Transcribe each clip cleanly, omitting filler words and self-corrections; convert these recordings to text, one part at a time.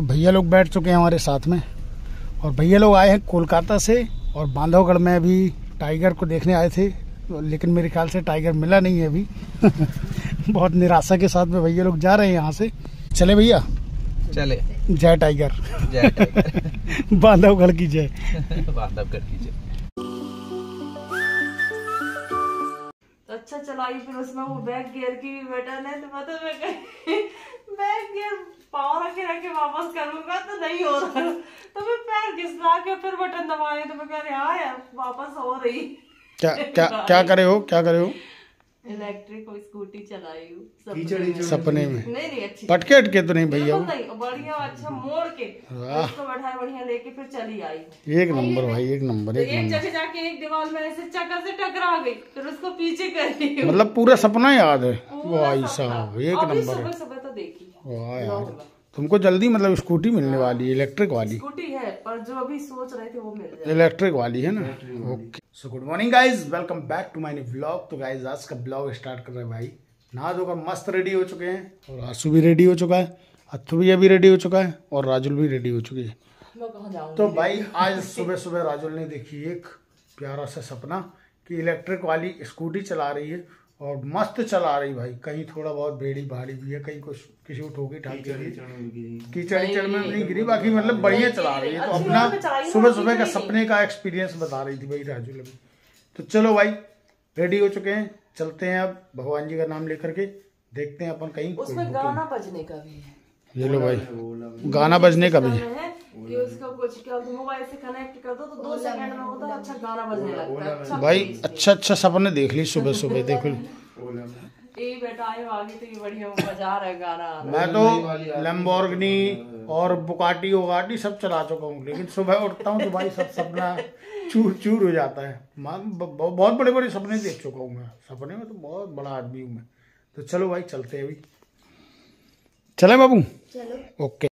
तो भैया लोग बैठ चुके हैं हमारे साथ में, और भैया लोग आए हैं कोलकाता से और बांधवगढ़ में अभी टाइगर को देखने आए थे, लेकिन मेरे ख्याल से टाइगर मिला नहीं है अभी। बहुत निराशा के साथ में भैया लोग जा रहे हैं यहाँ से। चले भैया, चले। जय टाइगर, जय टाइगर। बांधवगढ़ की जय। बांधवगढ़ की जय। तो अच्छा चला, फिर उसमें वो बैक गियर की भी बटन है, तो मतलब मैं बैक गियर पाँव रखे रखे वापस करूंगा तो नहीं हो रहा, तो मैं पैर घिसला के फिर बटन दबाए, तो मैं कह रही हाँ यार वापस हो रही। क्या क्या क्या करे हो, क्या करे हो? इलेक्ट्रिक स्कूटी चलाई हूँ सपने में। नहीं अच्छी, पटके अटके तो नहीं भैया, बढ़िया अच्छा मोड़ के उसको बैठाए बढ़िया लेके फिर चली आई। एक नंबर भाई, एक नंबर। एक जगह जाके एक दीवार में ऐसे चक्कर से टकरा गई, फिर उसको पीछे करी, मतलब पूरा सपना याद है। वाह साहब, एक नंबर। सुबह सुबह तो देखी। वाह यार, तुमको जल्दी मतलब स्कूटी मिलने वाली है, इलेक्ट्रिक वाली स्कूटी है, पर जो अभी सोच रहे थे वो मिल जाए, इलेक्ट्रिक वाली है ना। Okay, so good morning guys, welcome back to my new vlog. तो गाइज आज का व्लॉग स्टार्ट कर रहे हैं भाई, नहा धोकर मस्त रेडी हो चुके हैं, और आंसू भी रेडी हो चुका है, अथु भैया भी रेडी हो चुका है, और राजुल भी रेडी हो चुकी है। तो भाई आज सुबह सुबह राजुल ने देखी एक प्यारा सा सपना कि इलेक्ट्रिक वाली स्कूटी चला रही है, और मस्त चला रही भाई, कहीं थोड़ा बहुत बेड़ी भारी भी है, कहीं कुछ किसी को ठोकी ठाक कीचड़ में नहीं गिरी, बाकी मतलब बढ़िया चला रही है। तो अपना सुबह सुबह का सपने का एक्सपीरियंस बता रही थी भाई राजू। तो चलो भाई रेडी हो चुके हैं, चलते हैं अब भगवान जी का नाम लेकर के, देखते हैं अपन कहीं। उसमें गाना बजने का भी है, ये लो भाई गाना बजने का भी है कि उसका कुछ क्या मोबाइल से कनेक्ट कर दो तो 2 सेकंड में होता है, अच्छा गाना बजने लगता है। अच्छा भाई, अच्छा अच्छा सपने देख ली सुबह सुबह, देख लो। ये बेटा आए आगे तो ये बढ़िया मजा आ रहा है गाना। मैं तो लैम्बोर्गिनी और बुगाटी वुगाटी सब चला चुका हूँ, लेकिन सुबह उठता हूँ तो भाई सब सपना चूर चूर हो जाता है। बहुत बड़े बड़े सपने देख चुका हूँ मैं, सपने में तो बहुत बड़ा आदमी हूँ मैं। तो चलो भाई चलते हैं, अभी चले बाबू, चलो ओके।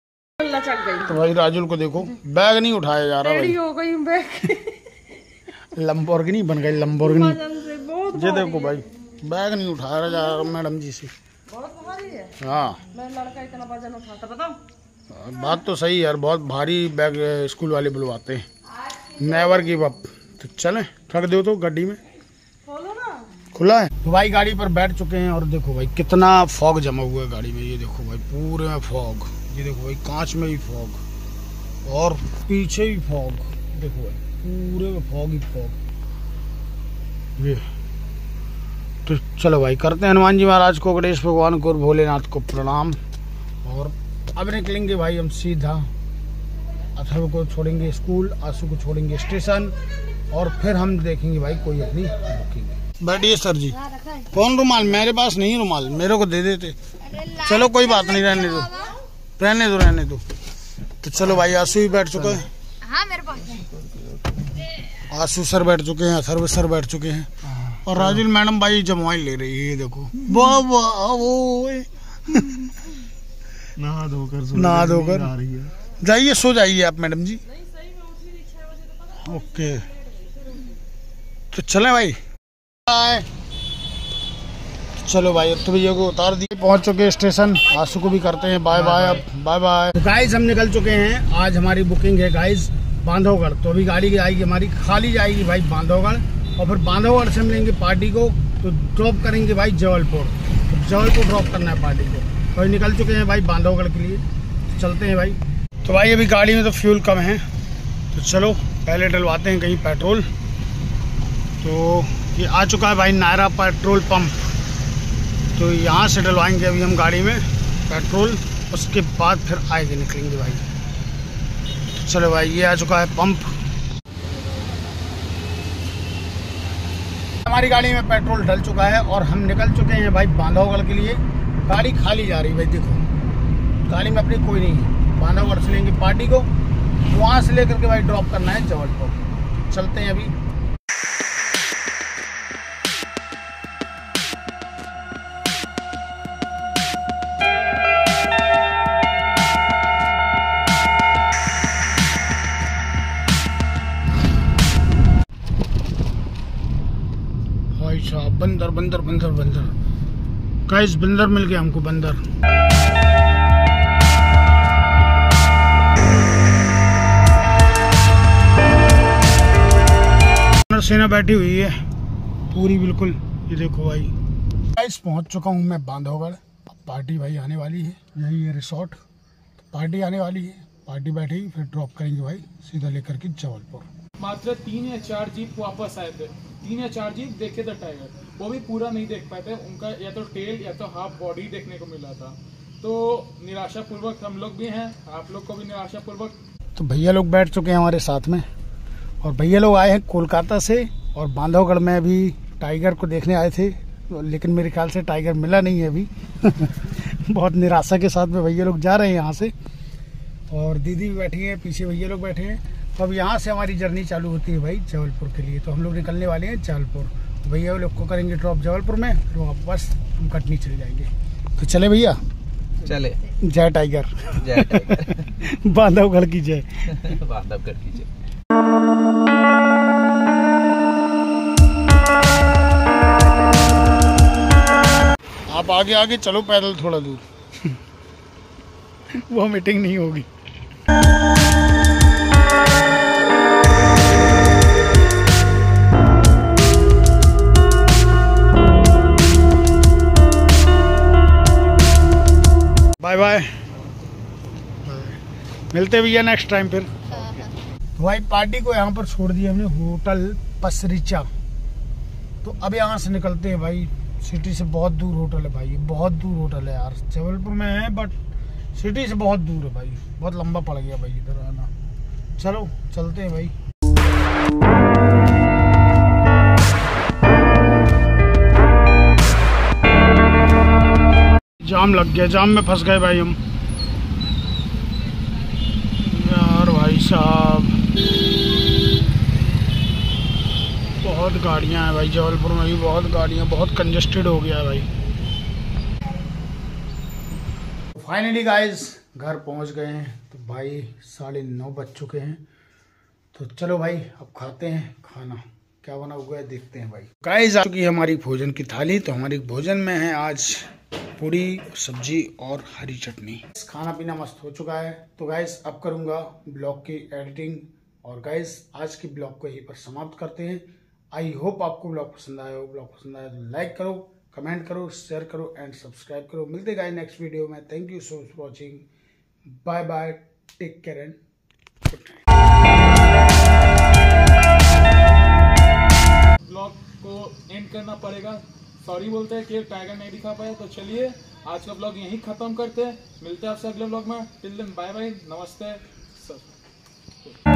तो भाई राजुल को देखो, बैग नहीं उठाया जा रहा भाई। रेडी हो गई बैग। लम्बोर्गिनी बन गई लम्बोर्गिनी। ये देखो भाई बैग नहीं उठाया जा रहा मैडम जी से। बहुत भारी है। हाँ मैं लड़का इतना वजन उठाता बताओ। बात तो सही है यार, बहुत भारी बैग स्कूल वाले बुलवाते हैं। Never give up. तो चले ठग दो तो गड्डी में खुला है। तो भाई गाड़ी पर बैठ चुके हैं, और देखो भाई कितना फॉग जमा हुआ है गाड़ी में। ये देखो भाई पूरे में फॉग, ये देखो भाई कांच में भी फॉग, और पीछे भी फॉग, देखो भाई पूरे में फॉग ही फॉग। ये तो चलो भाई करते हैं हनुमान जी महाराज को, गणेश भगवान को और भोलेनाथ को प्रणाम, और अब निकलेंगे भाई हम सीधा। अथर्व को छोड़ेंगे स्कूल, आंसू को छोड़ेंगे स्टेशन, और फिर हम देखेंगे भाई कोई अपनी बुकिंग। बैठिए सर जी। कौन रुमाल? मेरे पास नहीं रुमाल, मेरे को दे देते। चलो कोई बात नहीं, रहने दो रहने दो रहने दो। तो चलो भाई आंसू भी बैठ चुके हैं, आंसू सर बैठ चुके हैं, अथर्व सर बैठ चुके हैं, और राजुल मैडम भाई जमवाई ले रही है। ये देखो वाह वाह, वो नहा धोकर जाइए, सो जाइए आप मैडम जी। ओके तो चले भाई, चलो भाई अब तो भैया को उतार दिए, पहुंच चुके स्टेशन। आंसू को भी करते हैं बाय बाय, अब बाय बाय। तो गाइज हम निकल चुके हैं, आज हमारी बुकिंग है गाइज बांधवगढ़। तो अभी गाड़ी आएगी हमारी, खाली जाएगी भाई बांधवगढ़, और फिर बांधवगढ़ से हम लेंगे पार्टी को, तो ड्रॉप करेंगे भाई जबलपुर। तो जबलपुर ड्रॉप करना है पार्टी को, तो निकल चुके हैं भाई बांधवगढ़ के लिए। तो चलते हैं भाई। तो भाई अभी गाड़ी में तो फ्यूल कम है, तो चलो पहले डलवाते हैं कहीं पेट्रोल। तो ये आ चुका है भाई नायरा पेट्रोल पंप, तो यहाँ से डलवाएंगे अभी हम गाड़ी में पेट्रोल, उसके बाद फिर आगे निकलेंगे भाई। तो चलो भाई ये आ चुका है पंप, हमारी गाड़ी में पेट्रोल डल चुका है, और हम निकल चुके हैं भाई बांधवगढ़ के लिए। गाड़ी खाली जा रही है भाई, देखो गाड़ी में अपनी कोई नहीं है। बांधवगढ़ से लेंगे पार्टी को, वहाँ से लेकर के भाई ड्रॉप करना है जबलपुर। चलते हैं अभी। बंदर बंदर बंदर बंदर गाइस, बंदर मिल गया हमको, बंदर। पसीना बैठी हुई है पूरी बिल्कुल। ये देखो भाई, गाइस पहुंच चुका हूं मैं बांधवगढ़। पार्टी भाई आने वाली है, यही है रिसोर्ट, तो पार्टी आने वाली है, पार्टी बैठेगी फिर ड्रॉप करेंगे भाई सीधा लेकर के जबलपुर। मात्र 3 या 4 जीप वापस आए थे, 3 या 4 जीप देखे थे टाइगर, वो भी पूरा नहीं देख पाए थे, उनका या तो टेल या तो हाफ बॉडी देखने को मिला था, तो निराशापूर्वक हम लोग भी हैं, आप लोग को भी निराशापूर्वक। तो भैया लोग बैठ चुके हैं हमारे साथ में, और भैया लोग आए हैं कोलकाता से, और बांधवगढ़ में अभी टाइगर को देखने आए थे, लेकिन मेरे ख्याल से टाइगर मिला नहीं है अभी। बहुत निराशा के साथ में भैया लोग जा रहे हैं यहाँ से, और दीदी भी बैठी है पीछे, भैया लोग बैठे हैं। तो अब यहाँ से हमारी जर्नी चालू होती है भाई जबलपुर के लिए, तो हम लोग निकलने वाले हैं जबलपुर। भैया वो लोग को करेंगे ड्रॉप जबलपुर में, फिर वापस हम कटनी चले जाएंगे। तो चले भैया, चले। जय टाइगर, जय टाइगर। बांधवगढ़ की जय। बांधवगढ़ की जय। आप आगे आगे चलो पैदल थोड़ा दूर। वो मीटिंग नहीं होगी। बाय बाय, मिलते भैया नेक्स्ट टाइम फिर। भाई पार्टी को यहाँ पर छोड़ दिया हमने, होटल पसरीचा। तो अब यहाँ से निकलते हैं भाई, सिटी से बहुत दूर होटल है भाई, बहुत दूर होटल है यार, जबलपुर में है बट सिटी से बहुत दूर है भाई, बहुत लंबा पड़ गया भाई इधर आना। चलो चलते हैं भाई। जाम लग गया, जाम में फंस गए भाई हम यार। भाई साहब बहुत गाड़ियां हैं भाई जबलपुर में भी, बहुत गाड़ियां, बहुत कंजेस्टेड हो गया है भाई। फाइनली गाइस घर पहुंच गए हैं, तो भाई 9:30 बज चुके हैं। तो चलो भाई अब खाते हैं खाना, क्या बना हुआ है देखते हैं भाई। गाइस आ चुकी है हमारी भोजन की थाली, तो हमारी भोजन में है आज पूरी सब्जी और हरी चटनी। खाना पीना मस्त हो चुका है, तो गाइस अब करूंगा ब्लॉग की एडिटिंग, और गाइस आज की ब्लॉग को यहीं पर समाप्त करते हैं। आई होप आपको ब्लॉग पसंद आया हो, ब्लॉग पसंद आया तो लाइक करो, कमेंट करो, शेयर करो एंड सब्सक्राइब करो। मिलते हैं गाइस नेक्स्ट वीडियो में। Thank you so much for watching, bye bye, take care and good night. Blog को एंड करना पड़ेगा, सॉरी बोलते हैं कि टाइगर नहीं दिखा पाया। तो चलिए आज का ब्लॉग यहीं खत्म करते हैं, मिलते हैं आपसे अगले ब्लॉग में। टिल देन बाय बाय, नमस्ते सर।